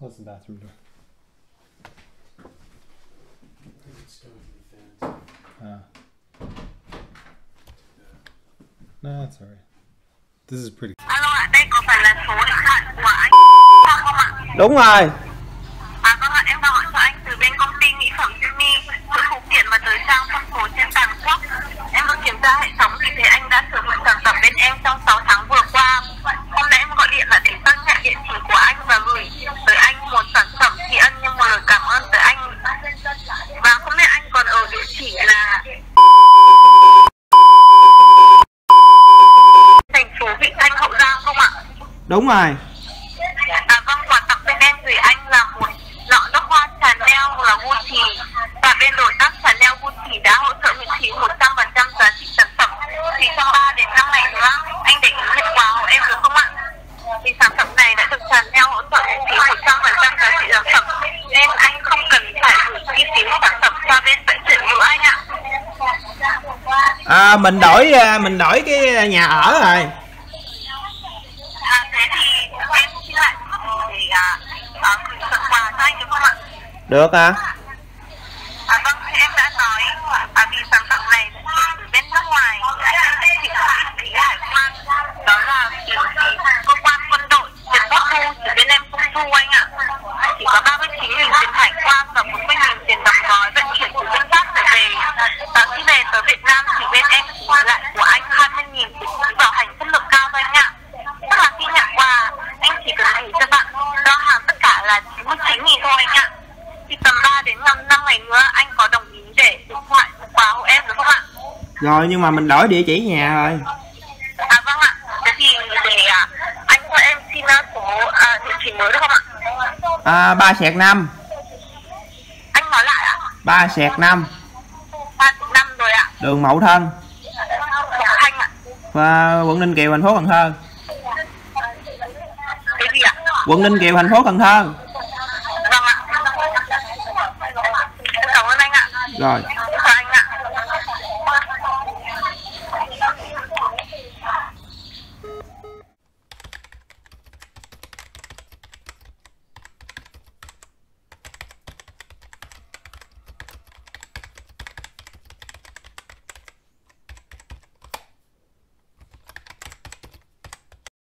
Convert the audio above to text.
Close the bathroom door. It's going to be fancy. No, that's alright. This is pretty. Alo ạ, đây có phải là số điện thoại của anh không ạ? Đúng rồi. À vâng ạ, em gọi cho anh từ bên công ty mỹ phẩm Jimmy, từ phụ kiện mà tới sang phân phối trên toàn quốc. Em vừa kiểm tra hệ thống thì thấy anh đã sử dụng sản phẩm bên em trong 6 tháng vừa qua. Hôm nay em gọi điện là để xác nhận địa chỉ của anh và gửi tới anh một sản phẩm tri ân như một lời cảm ơn tới anh. Và không biết anh còn ở địa chỉ là đúng rồi. À vâng, quà tặng bên em gửi anh là một lọ nước hoa Chanel là Gucci, và bên đối tác Chanel Gucci đã hỗ trợ miễn phí 100% giá trị sản phẩm thì trong 3 đến 5 ngày nữa anh để ý nhận quà của em được không ạ? Thì sản phẩm này đã được Chanel hỗ trợ miễn phí 100% giá trị sản phẩm nên anh không cần phải gửi chi phí sản phẩm cho bên vận chuyển nữa anh ạ. À, mình đổi cái nhà ở rồi. Được hả? À vâng, em đã nói vì sản phẩm này từ bên nước ngoài thì hải quan, đó là cơ quan quân đội tiền bốc thu từ bên em không thu anh ạ. Chỉ có 39.000 tiền hải quan và 40.000 tiền đóng gói vận chuyển từ bên Pháp trở về. Và khi về tới Việt Nam thì bên em trả lại của anh 20.000 tiền phí bảo hành chất lượng cao anh ạ. Tức là khi nhận quà anh chỉ cần gửi cho bạn giao hàng tất cả là 99.000 thôi anh ạ. Thì tầm 3 đến 5 ngày nữa anh có đồng ý để lại quà hộ em được không ạ? Rồi, nhưng mà mình đổi địa chỉ nhà rồi. À vâng ạ. Thế thì để anh cho em xin số địa chỉ mới được không ạ? À 3/5. Anh nói lại ạ. 3/5. 3/5 rồi ạ. Đường Mậu Thân. Thanh ạ. Và quận Ninh Kiều, thành phố Cần Thơ. Cái gì ạ? Quận Ninh Kiều, thành phố Cần Thơ. Rồi.